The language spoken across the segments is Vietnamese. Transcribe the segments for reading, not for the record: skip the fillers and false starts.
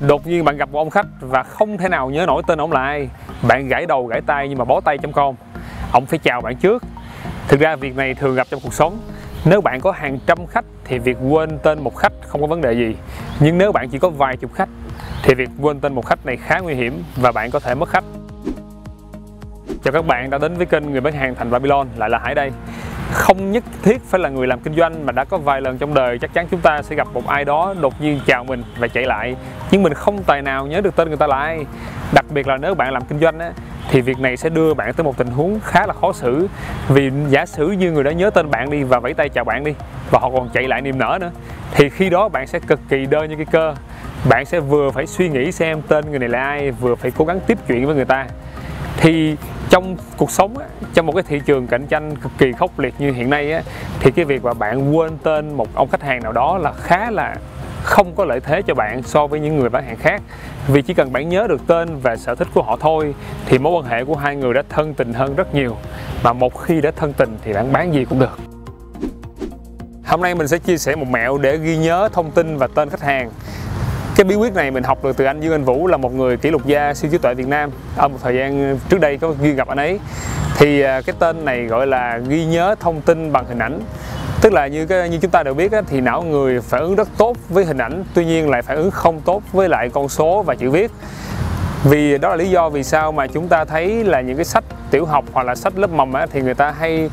Đột nhiên bạn gặp một ông khách và không thể nào nhớ nổi tên ông là ai. Bạn gãi đầu gãi tay nhưng mà bó tay chấm con. Ông phải chào bạn trước. Thực ra việc này thường gặp trong cuộc sống. Nếu bạn có hàng trăm khách thì việc quên tên một khách không có vấn đề gì. Nhưng nếu bạn chỉ có vài chục khách thì việc quên tên một khách này khá nguy hiểm và bạn có thể mất khách. Chào các bạn đã đến với kênh Người Bán Hàng Thành Babylon, lại là Hải đây. Không nhất thiết phải là người làm kinh doanh mà đã có vài lần trong đời chắc chắn chúng ta sẽ gặp một ai đó đột nhiên chào mình và chạy lại. Nhưng mình không tài nào nhớ được tên người ta là ai. Đặc biệt là nếu bạn làm kinh doanh á, thì việc này sẽ đưa bạn tới một tình huống khá là khó xử. Vì giả sử như người đó nhớ tên bạn đi và vẫy tay chào bạn đi, và họ còn chạy lại niềm nở nữa, thì khi đó bạn sẽ cực kỳ đơ như cái cơ. Bạn sẽ vừa phải suy nghĩ xem tên người này là ai, vừa phải cố gắng tiếp chuyện với người ta. Thì trong cuộc sống, trong một cái thị trường cạnh tranh cực kỳ khốc liệt như hiện nay, thì cái việc mà bạn quên tên một ông khách hàng nào đó là khá là không có lợi thế cho bạn so với những người bán hàng khác. Vì chỉ cần bạn nhớ được tên và sở thích của họ thôi thì mối quan hệ của hai người đã thân tình hơn rất nhiều. Mà một khi đã thân tình thì bạn bán gì cũng được. Hôm nay mình sẽ chia sẻ một mẹo để ghi nhớ thông tin và tên khách hàng. Cái bí quyết này mình học được từ anh Dương Anh Vũ, là một người kỷ lục gia siêu trí tuệ Việt Nam. Ở một thời gian trước đây có duyên gặp anh ấy. Thì cái tên này gọi là ghi nhớ thông tin bằng hình ảnh. Tức là như chúng ta đều biết á, thì não người phản ứng rất tốt với hình ảnh, tuy nhiên lại phản ứng không tốt với lại con số và chữ viết. Vì đó là lý do vì sao mà chúng ta thấy là những cái sách tiểu học hoặc là sách lớp mầm á, thì người ta hay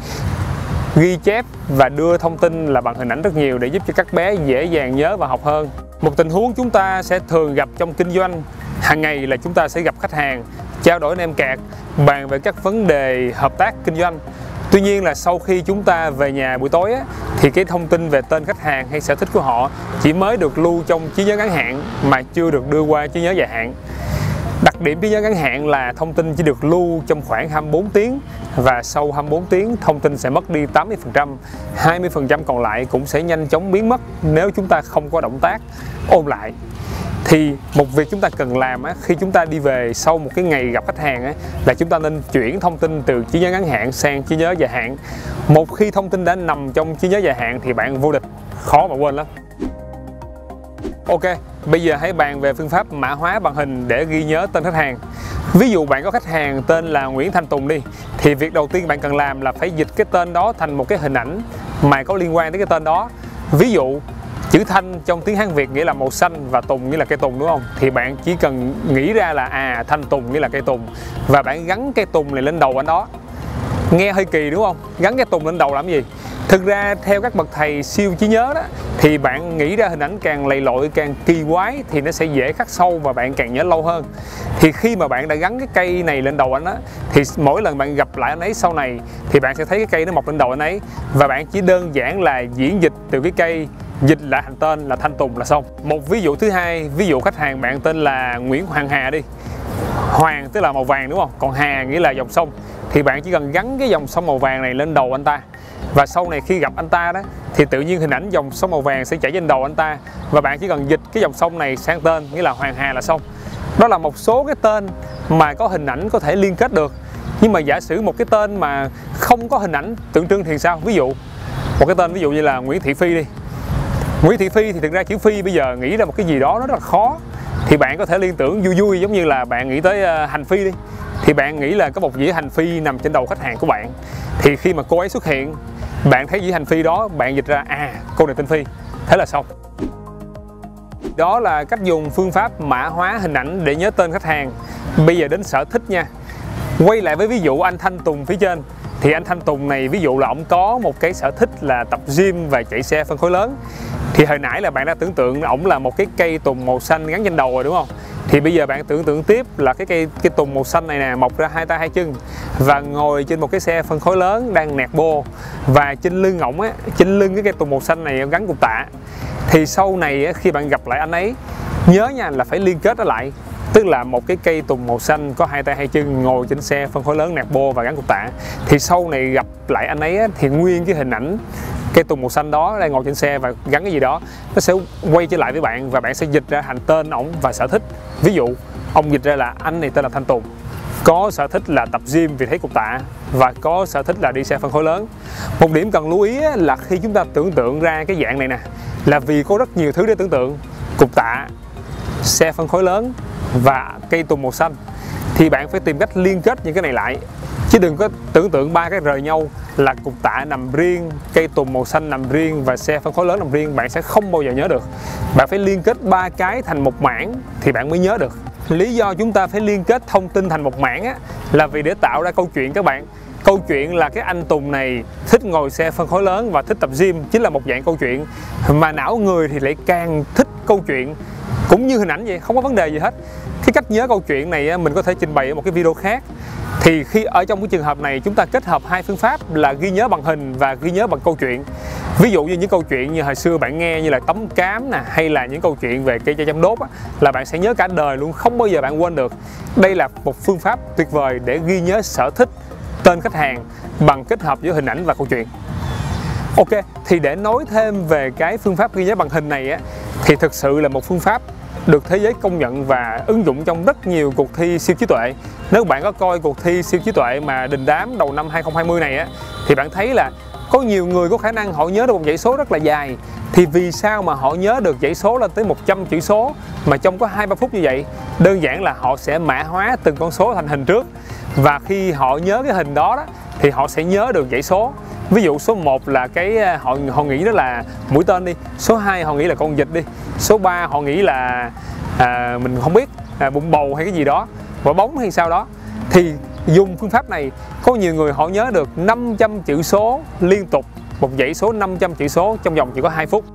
ghi chép và đưa thông tin là bằng hình ảnh rất nhiều để giúp cho các bé dễ dàng nhớ và học hơn. Một tình huống chúng ta sẽ thường gặp trong kinh doanh hàng ngày là chúng ta sẽ gặp khách hàng, trao đổi nem cạc, bàn về các vấn đề hợp tác kinh doanh. Tuy nhiên là sau khi chúng ta về nhà buổi tối á, thì cái thông tin về tên khách hàng hay sở thích của họ chỉ mới được lưu trong trí nhớ ngắn hạn mà chưa được đưa qua trí nhớ dài hạn. Đặc điểm trí nhớ ngắn hạn là thông tin chỉ được lưu trong khoảng 24 tiếng và sau 24 tiếng thông tin sẽ mất đi 80%, 20% còn lại cũng sẽ nhanh chóng biến mất nếu chúng ta không có động tác ôn lại. Thì một việc chúng ta cần làm khi chúng ta đi về sau một cái ngày gặp khách hàng là chúng ta nên chuyển thông tin từ trí nhớ ngắn hạn sang trí nhớ dài hạn. Một khi thông tin đã nằm trong trí nhớ dài hạn thì bạn vô địch, khó mà quên lắm. Ok, bây giờ hãy bàn về phương pháp mã hóa bằng hình để ghi nhớ tên khách hàng. Ví dụ bạn có khách hàng tên là Nguyễn Thanh Tùng đi, thì việc đầu tiên bạn cần làm là phải dịch cái tên đó thành một cái hình ảnh mà có liên quan đến cái tên đó. Ví dụ chữ Thanh trong tiếng Hán Việt nghĩa là màu xanh và Tùng nghĩa là cây tùng, đúng không? Thì bạn chỉ cần nghĩ ra là Thanh Tùng nghĩa là cây tùng, và bạn gắn cây tùng này lên đầu anh đó. Nghe hơi kỳ đúng không? Gắn cây tùng lên đầu làm gì? Thực ra theo các bậc thầy siêu trí nhớ đó, thì bạn nghĩ ra hình ảnh càng lầy lội, càng kỳ quái thì nó sẽ dễ khắc sâu và bạn càng nhớ lâu hơn. Thì khi mà bạn đã gắn cái cây này lên đầu anh á, thì mỗi lần bạn gặp lại anh ấy sau này thì bạn sẽ thấy cái cây nó mọc lên đầu anh ấy, và bạn chỉ đơn giản là diễn dịch từ cái cây dịch lại thành tên là Thanh Tùng là xong. Một ví dụ thứ hai, ví dụ khách hàng bạn tên là Nguyễn Hoàng Hà đi. Hoàng tức là màu vàng đúng không? Còn Hà nghĩa là dòng sông. Thì bạn chỉ cần gắn cái dòng sông màu vàng này lên đầu anh ta, và sau này khi gặp anh ta đó thì tự nhiên hình ảnh dòng sông màu vàng sẽ chảy trên đầu anh ta, và bạn chỉ cần dịch cái dòng sông này sang tên nghĩa là Hoàng Hà là xong. Đó là một số cái tên mà có hình ảnh có thể liên kết được. Nhưng mà giả sử một cái tên mà không có hình ảnh tượng trưng thì sao? Ví dụ một cái tên ví dụ như là Nguyễn Thị Phi đi. Nguyễn Thị Phi thì thực ra chữ Phi bây giờ nghĩ ra một cái gì đó nó rất là khó. Thì bạn có thể liên tưởng vui vui, giống như là bạn nghĩ tới hành phi đi, thì bạn nghĩ là có một dĩa hành phi nằm trên đầu khách hàng của bạn. Thì khi mà cô ấy xuất hiện, bạn thấy dĩa hành phi đó, bạn dịch ra cô này tên Phi, thế là xong. Đó là cách dùng phương pháp mã hóa hình ảnh để nhớ tên khách hàng. Bây giờ đến sở thích nha. Quay lại với ví dụ anh Thanh Tùng phía trên, thì anh Thanh Tùng này ví dụ là ổng có một cái sở thích là tập gym và chạy xe phân khối lớn. Thì hồi nãy là bạn đã tưởng tượng ổng là một cái cây tùng màu xanh gắn trên đầu rồi đúng không? Thì bây giờ bạn tưởng tượng tiếp là cái tùng màu xanh này nè, mọc ra hai tay hai chân và ngồi trên một cái xe phân khối lớn đang nẹt bô, và trên lưng ổng á, trên lưng cái cây tùng màu xanh này gắn cục tạ. Thì sau này á, khi bạn gặp lại anh ấy, nhớ nha là phải liên kết nó lại. Tức là một cái cây tùng màu xanh có hai tay hai chân ngồi trên xe phân khối lớn nẹt bô và gắn cục tạ. Thì sau này gặp lại anh ấy thì nguyên cái hình ảnh cây tùng màu xanh đó đang ngồi trên xe và gắn cái gì đó, nó sẽ quay trở lại với bạn, và bạn sẽ dịch ra thành tên ổng và sở thích. Ví dụ ông dịch ra là anh này tên là Thanh Tùng, có sở thích là tập gym vì thấy cục tạ, và có sở thích là đi xe phân khối lớn. Một điểm cần lưu ý là khi chúng ta tưởng tượng ra cái dạng này nè, là vì có rất nhiều thứ để tưởng tượng: cục tạ, xe phân khối lớn và cây tùng màu xanh, thì bạn phải tìm cách liên kết những cái này lại, chứ đừng có tưởng tượng ba cái rời nhau là cục tạ nằm riêng, cây tùng màu xanh nằm riêng và xe phân khối lớn nằm riêng. Bạn sẽ không bao giờ nhớ được. Bạn phải liên kết ba cái thành một mảng thì bạn mới nhớ được. Lý do chúng ta phải liên kết thông tin thành một mảng á, là vì để tạo ra câu chuyện các bạn. Câu chuyện là cái anh Tùng này thích ngồi xe phân khối lớn và thích tập gym, chính là một dạng câu chuyện. Mà não người thì lại càng thích câu chuyện, cũng như hình ảnh vậy, không có vấn đề gì hết. Cái cách nhớ câu chuyện này mình có thể trình bày ở một cái video khác. Thì khi ở trong cái trường hợp này, chúng ta kết hợp hai phương pháp là ghi nhớ bằng hình và ghi nhớ bằng câu chuyện. Ví dụ như những câu chuyện như hồi xưa bạn nghe như là tấm cám nè, hay là những câu chuyện về cây chăm đốt á, là bạn sẽ nhớ cả đời luôn, không bao giờ bạn quên được. Đây là một phương pháp tuyệt vời để ghi nhớ sở thích, tên khách hàng bằng kết hợp giữa hình ảnh và câu chuyện. Ok, thì để nói thêm về cái phương pháp ghi nhớ bằng hình này á, thì thực sự là một phương pháp được thế giới công nhận và ứng dụng trong rất nhiều cuộc thi siêu trí tuệ. Nếu bạn có coi cuộc thi siêu trí tuệ mà đình đám đầu năm 2020 này á, thì bạn thấy là có nhiều người có khả năng họ nhớ được một dãy số rất là dài. Thì vì sao mà họ nhớ được dãy số lên tới 100 chữ số mà trong có 2-3 phút như vậy? Đơn giản là họ sẽ mã hóa từng con số thành hình trước, và khi họ nhớ cái hình đó thì họ sẽ nhớ được dãy số. Ví dụ số 1 là cái họ nghĩ đó là mũi tên đi, số 2 họ nghĩ là con vịt đi, số 3 họ nghĩ là mình không biết, bụng bầu hay cái gì đó, quả bóng hay sao đó. Thì dùng phương pháp này, có nhiều người họ nhớ được 500 chữ số liên tục, một dãy số 500 chữ số trong vòng chỉ có 2 phút.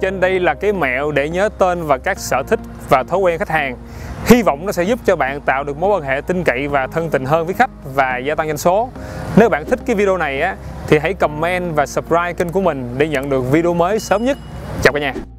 Trên đây là cái mẹo để nhớ tên và các sở thích và thói quen khách hàng. Hy vọng nó sẽ giúp cho bạn tạo được mối quan hệ tin cậy và thân tình hơn với khách và gia tăng doanh số. Nếu bạn thích cái video này á, thì hãy comment và subscribe kênh của mình để nhận được video mới sớm nhất. Chào cả nhà.